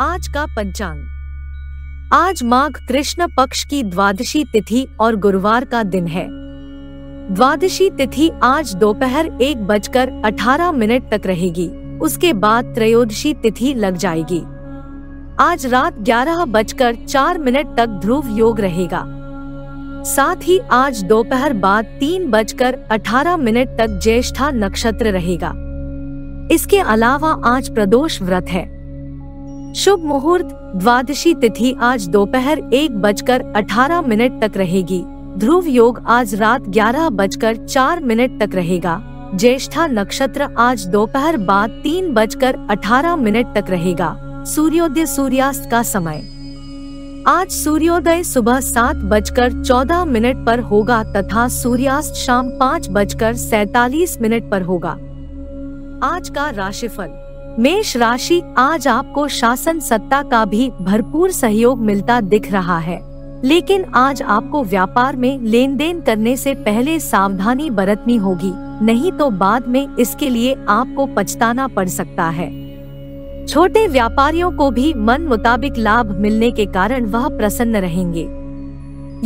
आज का पंचांग। आज माघ कृष्ण पक्ष की द्वादशी तिथि और गुरुवार का दिन है। द्वादशी तिथि आज दोपहर 1:18 तक रहेगी, उसके बाद त्रयोदशी तिथि लग जाएगी। आज रात 11:04 तक ध्रुव योग रहेगा। साथ ही आज दोपहर बाद 3:18 तक ज्येष्ठा नक्षत्र रहेगा। इसके अलावा आज प्रदोष व्रत है। शुभ मुहूर्त द्वादशी तिथि आज दोपहर 1:18 तक रहेगी। ध्रुव योग आज रात 11:04 तक रहेगा। ज्येष्ठा नक्षत्र आज दोपहर बाद 3:18 तक रहेगा। सूर्योदय सूर्यास्त का समय। आज सूर्योदय सुबह 7:14 पर होगा तथा सूर्यास्त शाम 5:47 पर होगा। आज का राशिफल। मेष राशि, आज आपको शासन सत्ता का भी भरपूर सहयोग मिलता दिख रहा है, लेकिन आज आपको व्यापार में लेन देन करने से पहले सावधानी बरतनी होगी, नहीं तो बाद में इसके लिए आपको पछताना पड़ सकता है। छोटे व्यापारियों को भी मन मुताबिक लाभ मिलने के कारण वह प्रसन्न रहेंगे।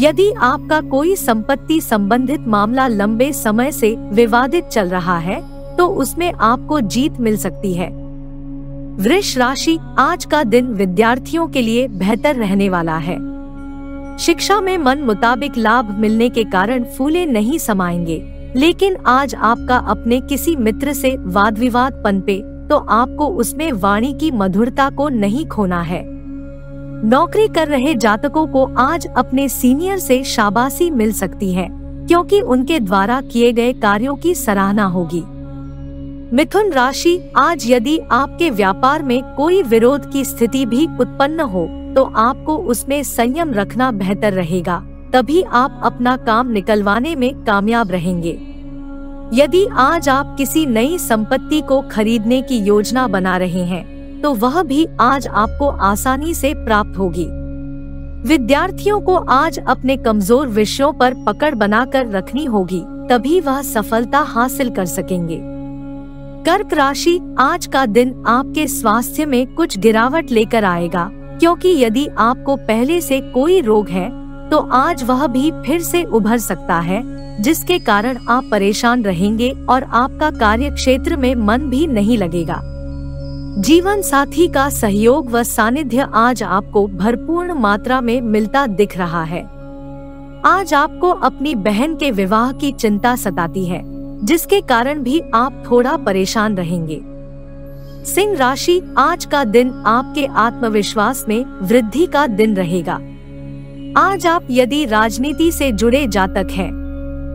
यदि आपका कोई संपत्ति संबंधित मामला लंबे समय से विवादित चल रहा है तो उसमें आपको जीत मिल सकती है। वृष राशि, आज का दिन विद्यार्थियों के लिए बेहतर रहने वाला है। शिक्षा में मन मुताबिक लाभ मिलने के कारण फूले नहीं समाएंगे, लेकिन आज आपका अपने किसी मित्र से वाद विवाद पनपे तो आपको उसमें वाणी की मधुरता को नहीं खोना है। नौकरी कर रहे जातकों को आज अपने सीनियर से शाबाशी मिल सकती है, क्योंकि उनके द्वारा किए गए कार्यों की सराहना होगी। मिथुन राशि, आज यदि आपके व्यापार में कोई विरोध की स्थिति भी उत्पन्न हो तो आपको उसमें संयम रखना बेहतर रहेगा, तभी आप अपना काम निकलवाने में कामयाब रहेंगे। यदि आज आप किसी नई संपत्ति को खरीदने की योजना बना रहे हैं तो वह भी आज आपको आसानी से प्राप्त होगी। विद्यार्थियों को आज अपने कमजोर विषयों पर पकड़ बनाकर रखनी होगी, तभी वह सफलता हासिल कर सकेंगे। कर्क राशि, आज का दिन आपके स्वास्थ्य में कुछ गिरावट लेकर आएगा, क्योंकि यदि आपको पहले से कोई रोग है तो आज वह भी फिर से उभर सकता है, जिसके कारण आप परेशान रहेंगे और आपका कार्य क्षेत्र में मन भी नहीं लगेगा। जीवन साथी का सहयोग व सानिध्य आज आपको भरपूर मात्रा में मिलता दिख रहा है। आज आपको अपनी बहन के विवाह की चिंता सताती है, जिसके कारण भी आप थोड़ा परेशान रहेंगे। सिंह राशि, आज का दिन आपके आत्मविश्वास में वृद्धि का दिन रहेगा। आज आप यदि राजनीति से जुड़े जातक हैं,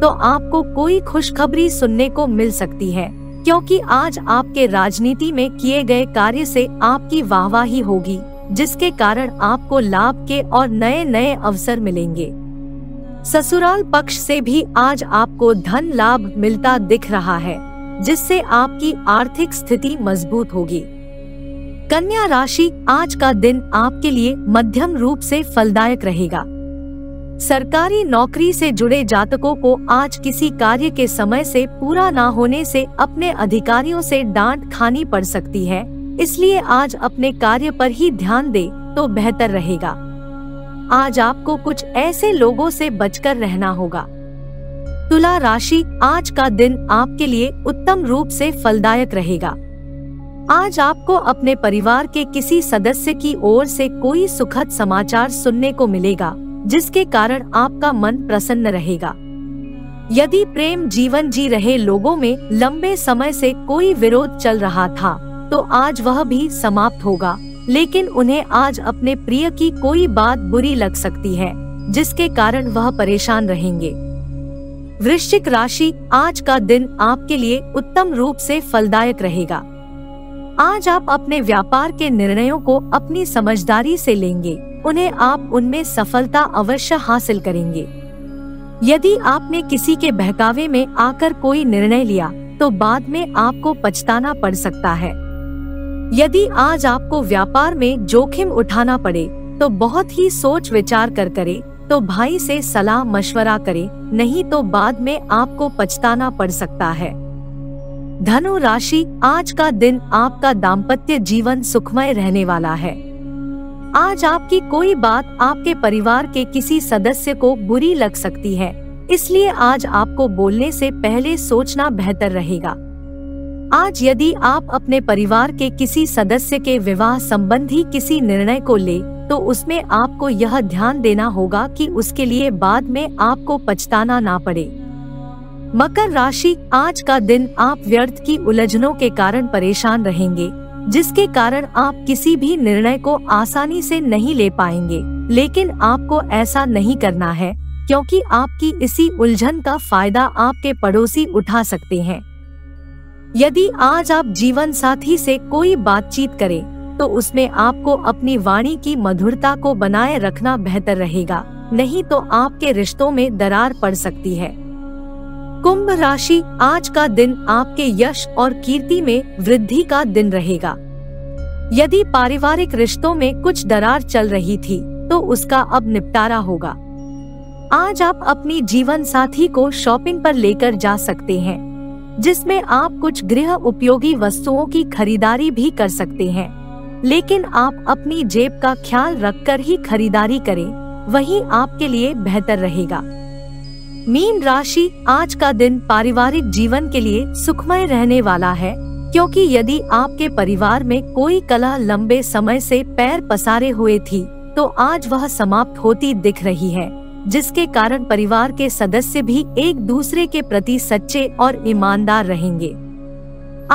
तो आपको कोई खुशखबरी सुनने को मिल सकती है, क्योंकि आज आपके राजनीति में किए गए कार्य से आपकी वाहवाही होगी, जिसके कारण आपको लाभ के और नए नए अवसर मिलेंगे। ससुराल पक्ष से भी आज आपको धन लाभ मिलता दिख रहा है, जिससे आपकी आर्थिक स्थिति मजबूत होगी। कन्या राशि, आज का दिन आपके लिए मध्यम रूप से फलदायक रहेगा। सरकारी नौकरी से जुड़े जातकों को आज किसी कार्य के समय से पूरा ना होने से अपने अधिकारियों से डांट खानी पड़ सकती है, इसलिए आज अपने कार्य पर ही ध्यान दे तो बेहतर रहेगा। आज आपको कुछ ऐसे लोगों से बचकर रहना होगा। तुला राशि, आज का दिन आपके लिए उत्तम रूप से फलदायक रहेगा। आज आपको अपने परिवार के किसी सदस्य की ओर से कोई सुखद समाचार सुनने को मिलेगा, जिसके कारण आपका मन प्रसन्न रहेगा। यदि प्रेम जीवन जी रहे लोगों में लंबे समय से कोई विरोध चल रहा था तो आज वह भी समाप्त होगा, लेकिन उन्हें आज अपने प्रिय की कोई बात बुरी लग सकती है, जिसके कारण वह परेशान रहेंगे। वृश्चिक राशि, आज का दिन आपके लिए उत्तम रूप से फलदायक रहेगा। आज आप अपने व्यापार के निर्णयों को अपनी समझदारी से लेंगे, उन्हें आप उनमें सफलता अवश्य हासिल करेंगे। यदि आपने किसी के बहकावे में आकर कोई निर्णय लिया तो बाद में आपको पछताना पड़ सकता है। यदि आज आपको व्यापार में जोखिम उठाना पड़े तो बहुत ही सोच विचार कर करे, तो भाई से सलाह मशवरा करे, नहीं तो बाद में आपको पछताना पड़ सकता है। धनु राशि, आज का दिन आपका दाम्पत्य जीवन सुखमय रहने वाला है। आज आपकी कोई बात आपके परिवार के किसी सदस्य को बुरी लग सकती है, इसलिए आज आपको बोलने से पहले सोचना बेहतर रहेगा। आज यदि आप अपने परिवार के किसी सदस्य के विवाह संबंधी किसी निर्णय को ले, तो उसमें आपको यह ध्यान देना होगा कि उसके लिए बाद में आपको पछताना ना पड़े। मकर राशि, आज का दिन आप व्यर्थ की उलझनों के कारण परेशान रहेंगे, जिसके कारण आप किसी भी निर्णय को आसानी से नहीं ले पाएंगे, लेकिन आपको ऐसा नहीं करना है क्योंकि आपकी इसी उलझन का फायदा आपके पड़ोसी उठा सकते हैं। यदि आज आप जीवन साथी से कोई बातचीत करें, तो उसमें आपको अपनी वाणी की मधुरता को बनाए रखना बेहतर रहेगा, नहीं तो आपके रिश्तों में दरार पड़ सकती है। कुंभ राशि, आज का दिन आपके यश और कीर्ति में वृद्धि का दिन रहेगा। यदि पारिवारिक रिश्तों में कुछ दरार चल रही थी, तो उसका अब निपटारा होगा। आज आप अपनी जीवन साथी को शॉपिंग पर लेकर जा सकते हैं, जिसमें आप कुछ गृह उपयोगी वस्तुओं की खरीदारी भी कर सकते हैं, लेकिन आप अपनी जेब का ख्याल रखकर ही खरीदारी करें, वही आपके लिए बेहतर रहेगा। मीन राशि, आज का दिन पारिवारिक जीवन के लिए सुखमय रहने वाला है, क्योंकि यदि आपके परिवार में कोई कलह लंबे समय से पैर पसारे हुए थी, तो आज वह समाप्त होती दिख रही है, जिसके कारण परिवार के सदस्य भी एक दूसरे के प्रति सच्चे और ईमानदार रहेंगे।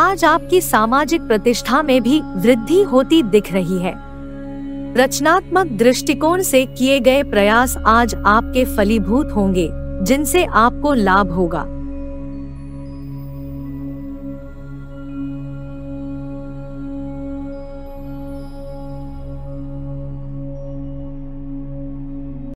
आज आपकी सामाजिक प्रतिष्ठा में भी वृद्धि होती दिख रही है। रचनात्मक दृष्टिकोण से किए गए प्रयास आज आपके फलीभूत होंगे, जिनसे आपको लाभ होगा।